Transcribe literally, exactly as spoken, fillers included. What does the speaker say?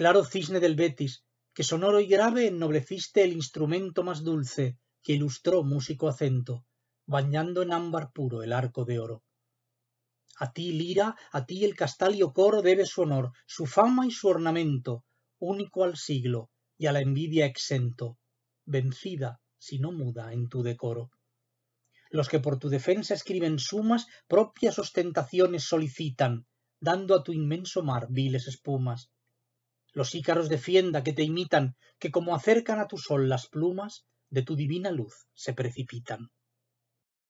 claro cisne del Betis, que sonoro y grave ennobleciste el instrumento más dulce, que ilustró músico acento, bañando en ámbar puro el arco de oro. A ti, lira, a ti el castalio coro debe su honor, su fama y su ornamento, único al siglo y a la envidia exento, vencida, si no muda, en tu decoro. Los que por tu defensa escriben sumas, propias ostentaciones solicitan, dando a tu inmenso mar viles espumas. Los ícaros de fienda que te imitan, que como acercan a tu sol las plumas, de tu divina luz se precipitan.